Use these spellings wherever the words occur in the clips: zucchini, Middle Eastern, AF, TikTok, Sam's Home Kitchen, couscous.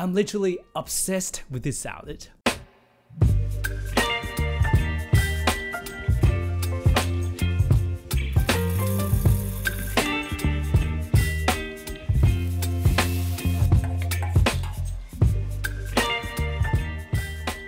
I'm literally obsessed with this salad.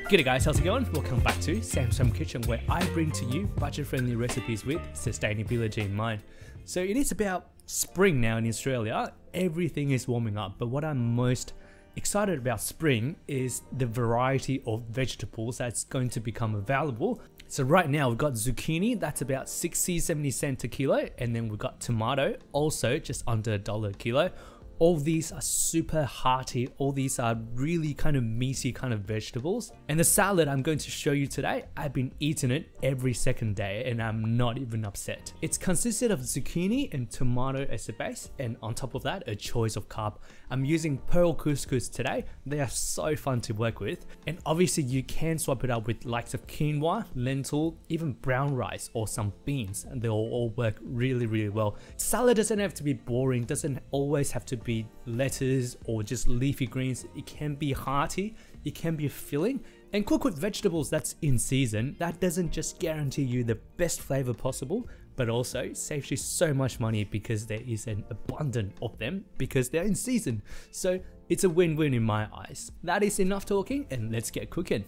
G'day guys, how's it going? Welcome back to Sam's Home Kitchen, where I bring to you budget-friendly recipes with sustainability in mind. So it is about spring now in Australia. Everything is warming up, but what I'm most excited about spring is the variety of vegetables that's going to become available. So right now we've got zucchini, that's about 60-70 cents a kilo, and then we've got tomato, also just under $1 a kilo. All these are super hearty, all these are really kind of meaty kind of vegetables. And the salad I'm going to show you today, I've been eating it every second day and I'm not even upset. It's consisted of zucchini and tomato as the base, and on top of that, a choice of carb. I'm using pearl couscous today. They are so fun to work with. And obviously you can swap it up with likes of quinoa, lentil, even brown rice or some beans, and they'll all work really, really well. Salad doesn't have to be boring, doesn't always have to be lettuce or just leafy greens. It can be hearty, it can be filling, and cook with vegetables that's in season. That doesn't just guarantee you the best flavor possible, but also saves you so much money because there is an abundance of them because they're in season. So it's a win-win in my eyes. That is enough talking and let's get cooking.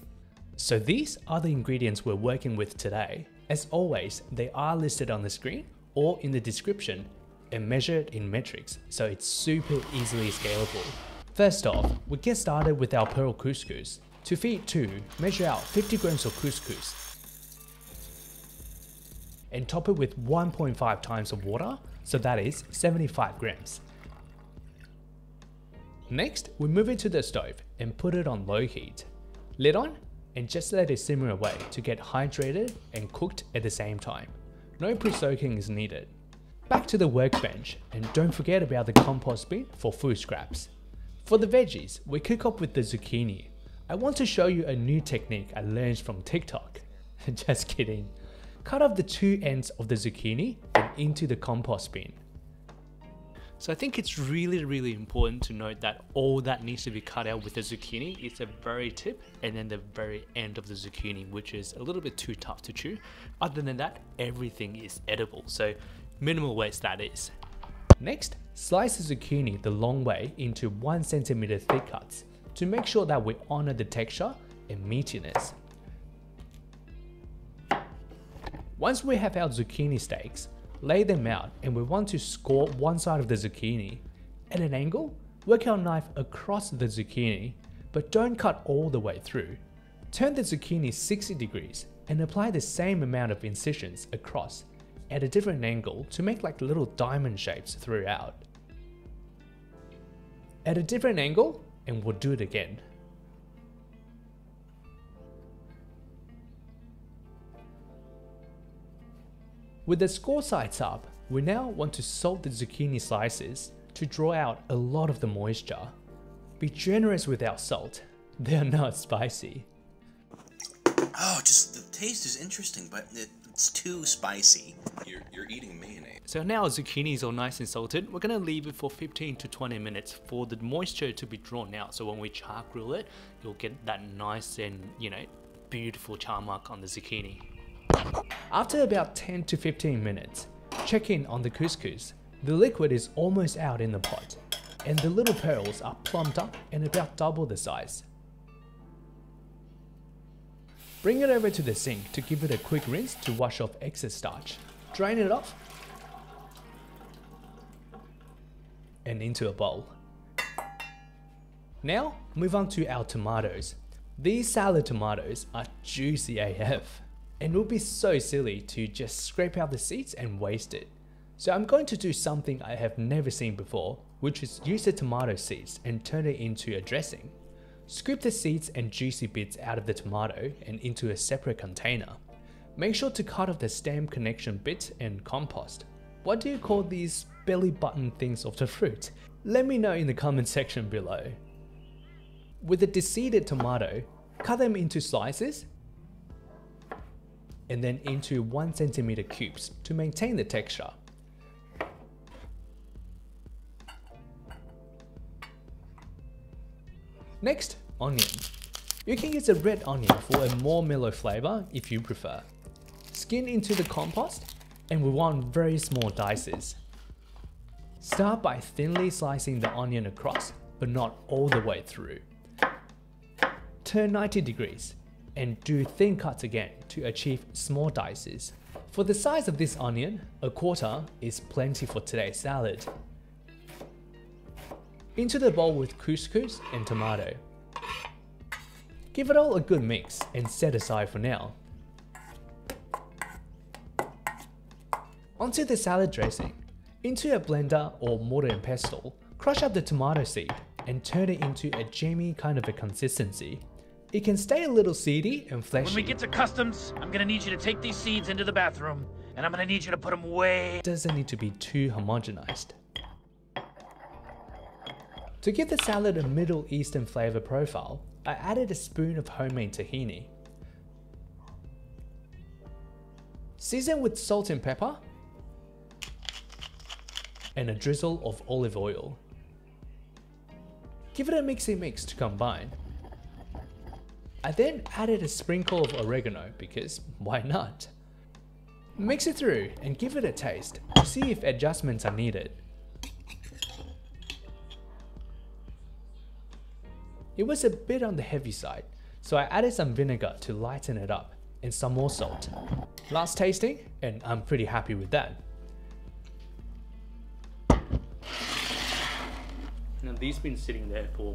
So these are the ingredients we're working with today. As always, they are listed on the screen or in the description, and measured in metrics, so it's super easily scalable. First off, we get started with our pearl couscous. To feed two, measure out 50 grams of couscous and top it with 1.5 times of water, so that is 75 grams. Next, we move it to the stove and put it on low heat. Lid on and just let it simmer away to get hydrated and cooked at the same time. No pre-soaking is needed. Back to the workbench, and don't forget about the compost bin for food scraps. For the veggies, we cook up with the zucchini. I want to show you a new technique I learned from TikTok. Just kidding. Cut off the two ends of the zucchini and into the compost bin. So I think it's really, really important to note that all that needs to be cut out with the zucchini is the very tip and then the very end of the zucchini, which is a little bit too tough to chew. Other than that, everything is edible. So minimal waste, that is. Next, slice the zucchini the long way into 1 centimeter thick cuts to make sure that we honor the texture and meatiness. Once we have our zucchini steaks, lay them out, and we want to score one side of the zucchini. At an angle, work our knife across the zucchini, but don't cut all the way through. Turn the zucchini 60 degrees and apply the same amount of incisions across at a different angle to make like little diamond shapes throughout. At a different angle, and we'll do it again. With the score sides up, we now want to salt the zucchini slices to draw out a lot of the moisture. Be generous with our salt, they are not spicy. Oh, just the taste is interesting, but it's too spicy. You're eating mayonnaise. So now our zucchini is all nice and salted. We're gonna leave it for 15 to 20 minutes for the moisture to be drawn out. So when we char grill it, you'll get that nice and, you know, beautiful char mark on the zucchini. After about 10 to 15 minutes, check in on the couscous. The liquid is almost out in the pot, and the little pearls are plumped up and about double the size. Bring it over to the sink to give it a quick rinse to wash off excess starch. Drain it off and into a bowl. Now, move on to our tomatoes. These salad tomatoes are juicy AF, and it would be so silly to just scrape out the seeds and waste it. So I'm going to do something I have never seen before, which is use the tomato seeds and turn it into a dressing. Scoop the seeds and juicy bits out of the tomato and into a separate container. Make sure to cut off the stem connection bits and compost. What do you call these belly button things of the fruit? Let me know in the comment section below. With the deseeded tomato, cut them into slices and then into 1 centimeter cubes to maintain the texture. Next, onion. You can use a red onion for a more mellow flavor if you prefer. Skin into the compost, and we want very small dices. Start by thinly slicing the onion across, but not all the way through. Turn 90 degrees and do thin cuts again to achieve small dices. For the size of this onion, a quarter is plenty for today's salad. Into the bowl with couscous and tomato. Give it all a good mix and set aside for now. Onto the salad dressing. Into a blender or mortar and pestle, crush up the tomato seed and turn it into a jammy kind of a consistency. It can stay a little seedy and fleshy. When we get to customs, I'm gonna need you to take these seeds into the bathroom, and I'm gonna need you to put them away. Doesn't need to be too homogenized. To give the salad a Middle Eastern flavor profile, I added a spoon of homemade tahini. Season with salt and pepper, and a drizzle of olive oil. Give it a mixy mix to combine. I then added a sprinkle of oregano because why not? Mix it through and give it a taste to see if adjustments are needed. It was a bit on the heavy side, so I added some vinegar to lighten it up and some more salt. Last tasting, and I'm pretty happy with that. Now these have been sitting there for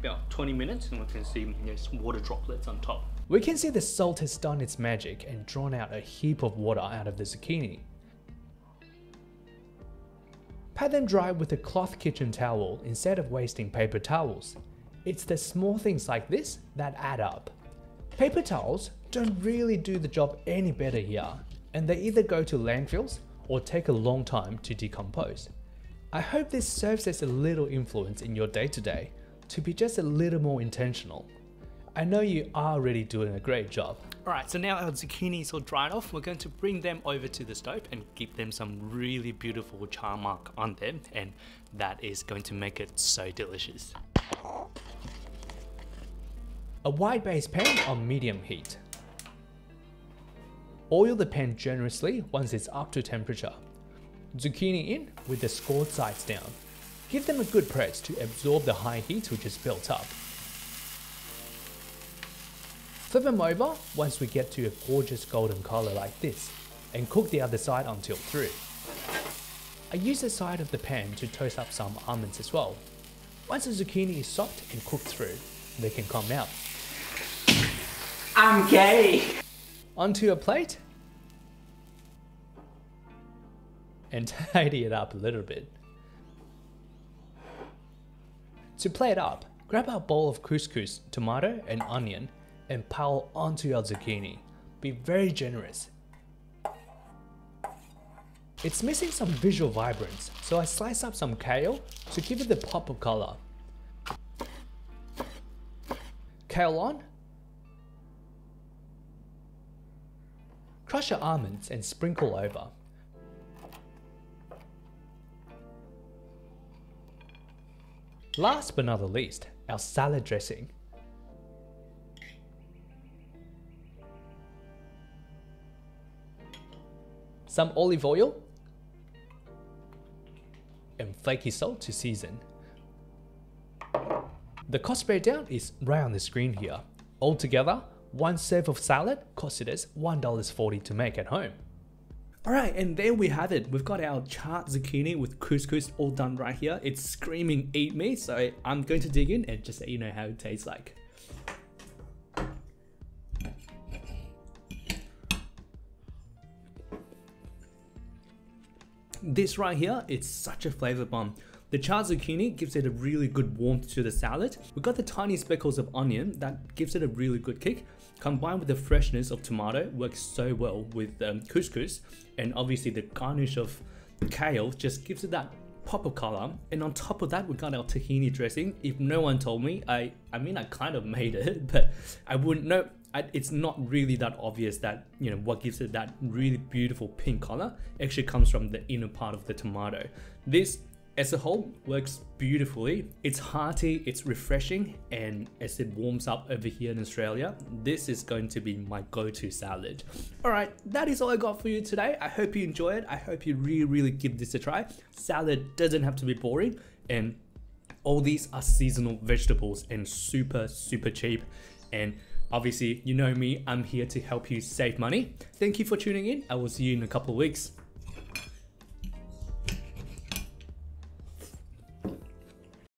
about 20 minutes and we can see some water droplets on top. We can see the salt has done its magic and drawn out a heap of water out of the zucchini. Pat them dry with a cloth kitchen towel instead of wasting paper towels. It's the small things like this that add up. Paper towels don't really do the job any better here, and they either go to landfills or take a long time to decompose. I hope this serves as a little influence in your day-to-day to be just a little more intentional. I know you are already doing a great job. Alright, so now our zucchini is all dried off, we're going to bring them over to the stove and give them some really beautiful char mark on them, and that is going to make it so delicious. A wide base pan on medium heat. Oil the pan generously once it's up to temperature. Zucchini in with the scored sides down. Give them a good press to absorb the high heat which is built up. Flip them over once we get to a gorgeous golden color like this, and cook the other side until through. I use the side of the pan to toast up some almonds as well. Once the zucchini is soft and cooked through, they can come out. I'm gay! Onto a plate, and tidy it up a little bit. To plate it up, grab our bowl of couscous, tomato and onion and pile onto our zucchini. Be very generous. It's missing some visual vibrance, so I slice up some kale to give it the pop of color. Kale on. Crush your almonds and sprinkle over. Last but not the least, our salad dressing. Some olive oil and flaky salt to season. The cost breakdown is right on the screen here. Altogether, one serve of salad costed us $1.40 to make at home. Alright, and there we have it. We've got our charred zucchini with couscous all done right here. It's screaming eat me, so I'm going to dig in and just let you know how it tastes like. This right here, it's such a flavor bomb. The charred zucchini gives it a really good warmth to the salad. We've got the tiny speckles of onion that gives it a really good kick. Combined with the freshness of tomato, works so well with couscous, and obviously the garnish of kale just gives it that pop of color. And on top of that, we got our tahini dressing. If no one told me, I mean I kind of made it, but I wouldn't know. It's not really that obvious that what gives it that really beautiful pink color actually comes from the inner part of the tomato. This As a whole, works beautifully. It's hearty, it's refreshing, and as it warms up over here in Australia, this is going to be my go-to salad. Alright, that is all I got for you today. I hope you enjoy it. I hope you really give this a try. Salad doesn't have to be boring, and all these are seasonal vegetables and super cheap. And obviously, you know me, I'm here to help you save money. Thank you for tuning in. I will see you in a couple of weeks.